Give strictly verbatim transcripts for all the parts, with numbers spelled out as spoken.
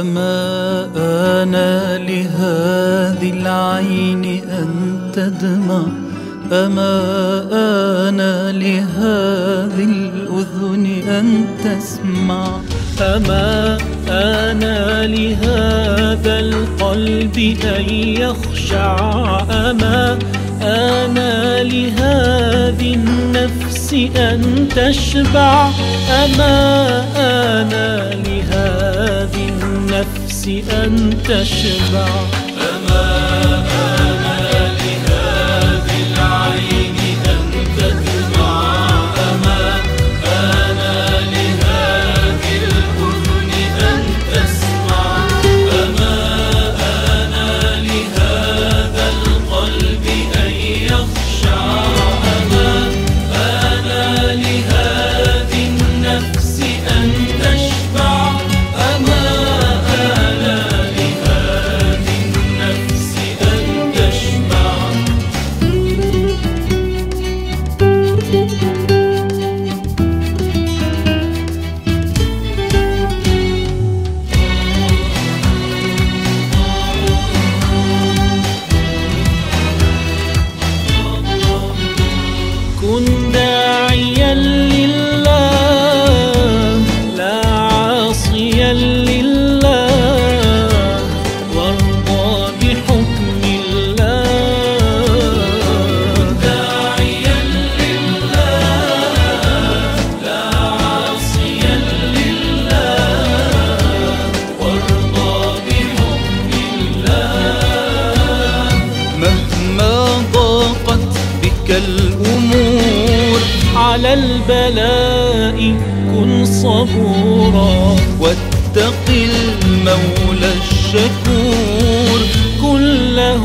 أما آن لهذه العين أن تدمع، أما آن لهذه الأذن أن تسمع، أما آن لهذا القلب أن يخشع، أما آن لهذه النفس أن تشبع، أما آن لهذه النفس أن تشبع. أما كن داعيا لله لا عاصيا لله، وارضى بحكم الله. كن داعيا لله لا عاصيا لله، وارضى بحكم الله. مهما ضاقت بك الأمور على البلاء كن صبورا، واتق المولى الشكور كن له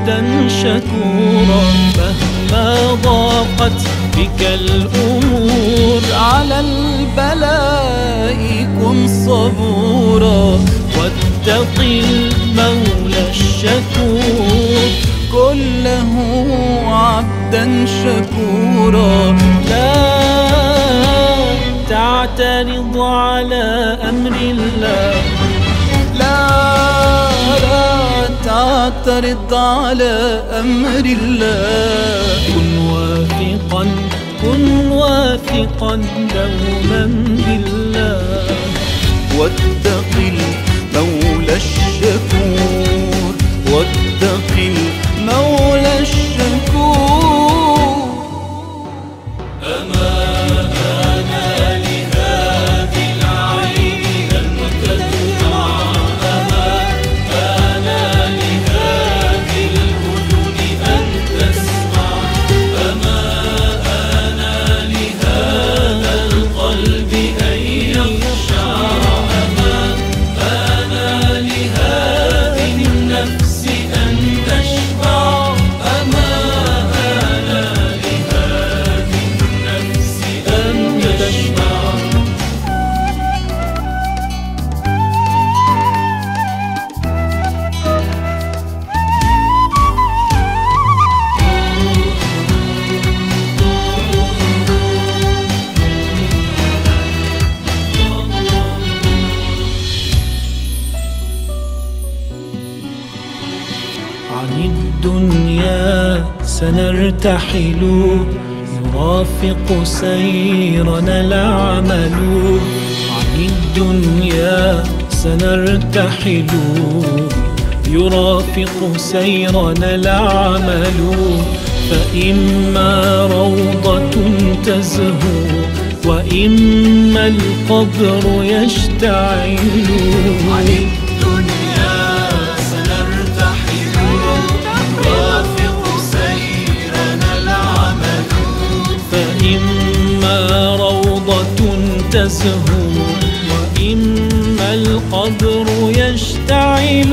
عبدا شكورا. مهما ضاقت بك الأمور على البلاء كن صبورا، واتق المولى الشكور كن له عبدا شكورا. لا تعترض على أمر الله، لا لا تعترض على أمر الله. كن واثقا كن واثقا دوما بالله، واتق المولى الشكور، واتق المولى الشكور. أما آن لهذه العين أن تدمع، أما آن لهذه الأذن أن تسمع، أما آن لهذا القلب أن يخشع، أما آن لهذه النفس أن تشبع. عن الدنيا سنرتحل، يرافق سيرنا العمل. عن الدنيا سنرتحل، يرافق سيرنا العمل. فإما روضة تزهو، وإما القبر يشتعل. تزهو، وإما القبر يشتعل.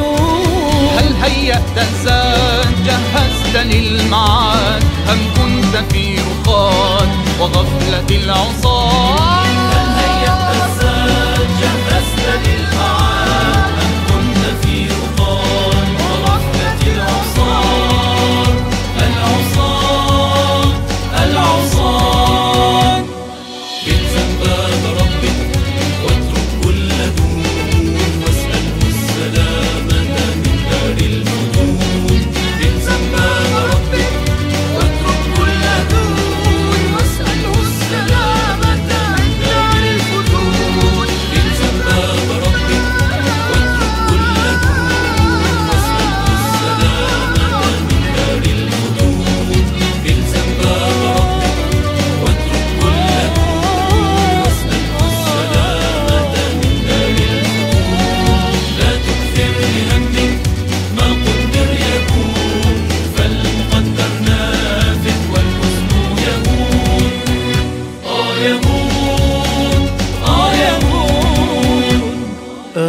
هل هيأت زاد جهزت للمعاد، أم كنت في رخاد وغفلة العصاة؟ هل هيأت زاد جهزت للمعاد، أم كنت في رخاد وغفلة العصاة؟ العصاة العصاة الزنباب ربك واترك كل دون.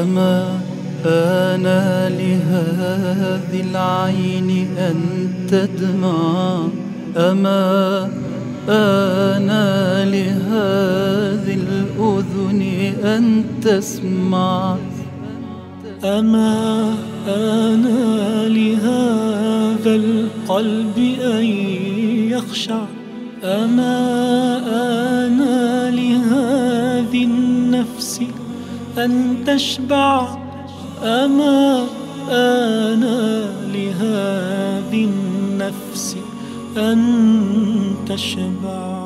وما أنا لهذه العين أن تدمع، أما أنا لهذه الأذن أن تسمع، أما أنا لهذا القلب أن يخشع، أما أنا لهذه النفس أن تشبع، أما أنا لهذه النفس أن تشبع.